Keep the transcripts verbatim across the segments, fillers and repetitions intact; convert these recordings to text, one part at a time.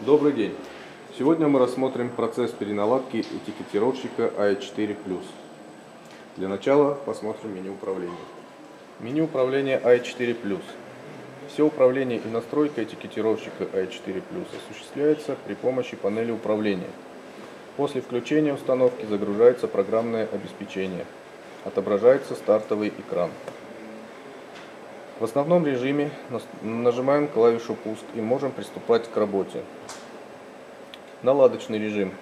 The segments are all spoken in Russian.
Добрый день! Сегодня мы рассмотрим процесс переналадки этикетировщика А Э четыре плюс. Для начала посмотрим меню управления. Меню управления А Э четыре плюс. Все управление и настройка этикетировщика А Э четыре плюс осуществляется при помощи панели управления. После включения установки загружается программное обеспечение. Отображается стартовый экран. В основном режиме нажимаем клавишу «Пуск» и можем приступать к работе. Наладочный режим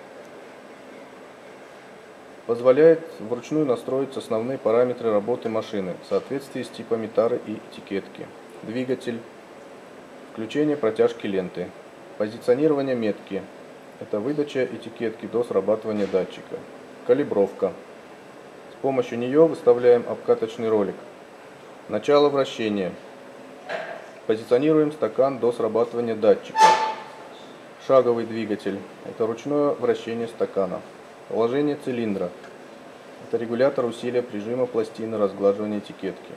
позволяет вручную настроить основные параметры работы машины в соответствии с типами тары и этикетки. Двигатель, включение протяжки ленты, позиционирование метки – это выдача этикетки до срабатывания датчика, калибровка. С помощью нее выставляем обкаточный ролик. Начало вращения. Позиционируем стакан до срабатывания датчика. Шаговый двигатель. Это ручное вращение стакана. Положение цилиндра. Это регулятор усилия прижима пластины разглаживания этикетки.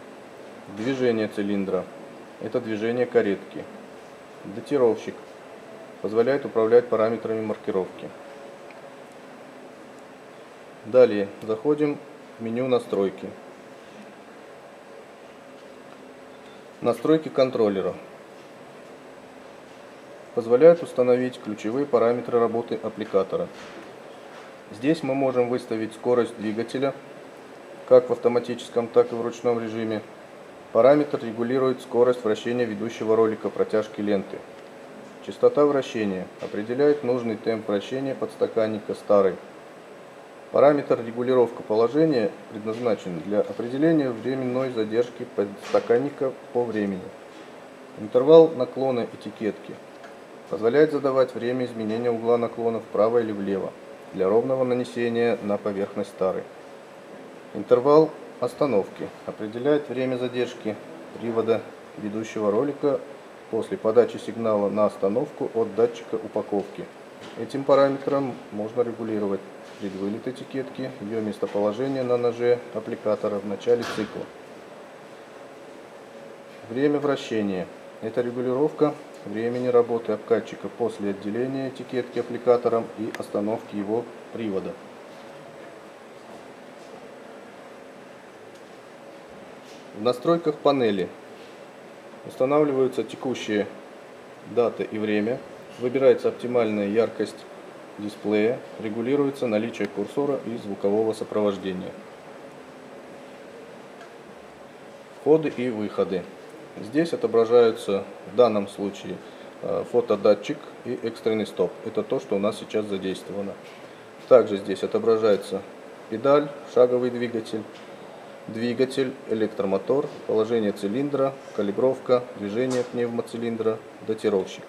Движение цилиндра. Это движение каретки. Датировщик. Позволяет управлять параметрами маркировки. Далее заходим в меню настройки. Настройки контроллера позволяют установить ключевые параметры работы аппликатора. Здесь мы можем выставить скорость двигателя, как в автоматическом, так и в ручном режиме. Параметр регулирует скорость вращения ведущего ролика протяжки ленты. Частота вращения определяет нужный темп вращения подстаканника старой. Параметр регулировка положения предназначен для определения временной задержки подстаканника по времени. Интервал наклона этикетки позволяет задавать время изменения угла наклона вправо или влево для ровного нанесения на поверхность тары. Интервал остановки определяет время задержки привода ведущего ролика после подачи сигнала на остановку от датчика упаковки. Этим параметром можно регулировать предвылет этикетки, ее местоположение на ноже аппликатора в начале цикла. Время вращения. Это регулировка времени работы обкатчика после отделения этикетки аппликатором и остановки его привода. В настройках панели устанавливаются текущие дата и время. Выбирается оптимальная яркость дисплея, регулируется наличие курсора и звукового сопровождения. Входы и выходы. Здесь отображаются в данном случае фотодатчик и экстренный стоп. Это то, что у нас сейчас задействовано. Также здесь отображается педаль, шаговый двигатель, двигатель, электромотор, положение цилиндра, калибровка, движение пневмоцилиндра, датировщик.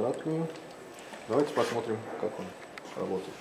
квадратную. Давайте посмотрим, как он работает.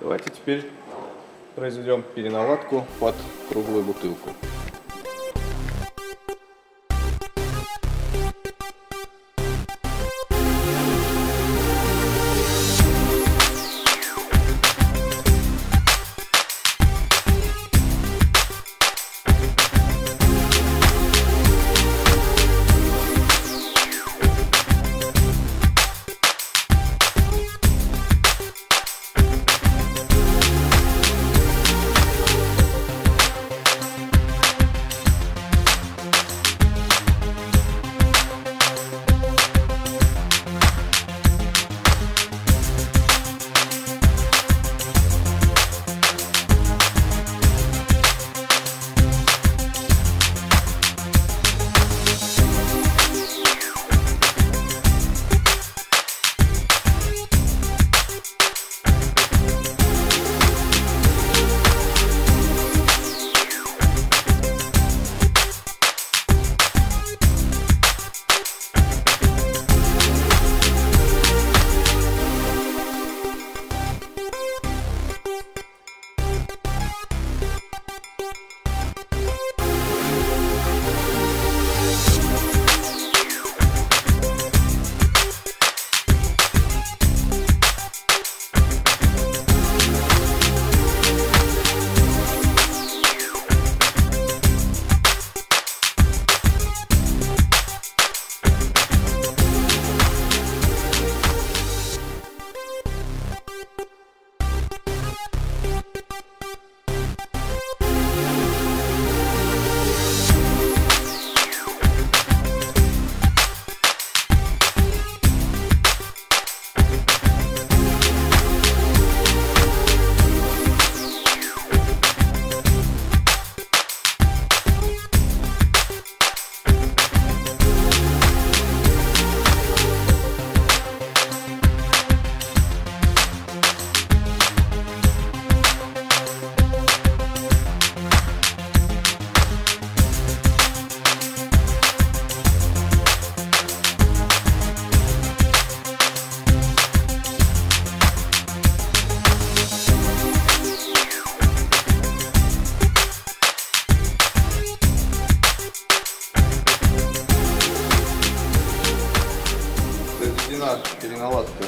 Давайте теперь произведем переналадку под круглую бутылку. Переналадка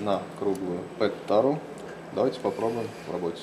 на круглую пэт-тару. Давайте попробуем в работе.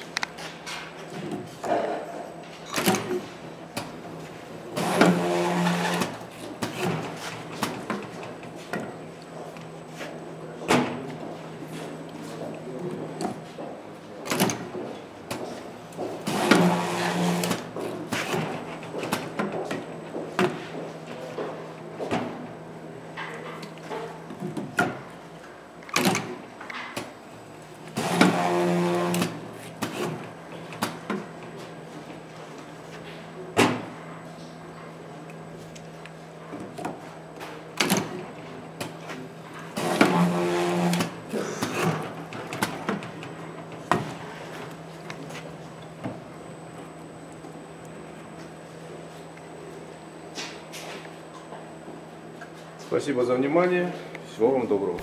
Спасибо за внимание. Всего вам доброго.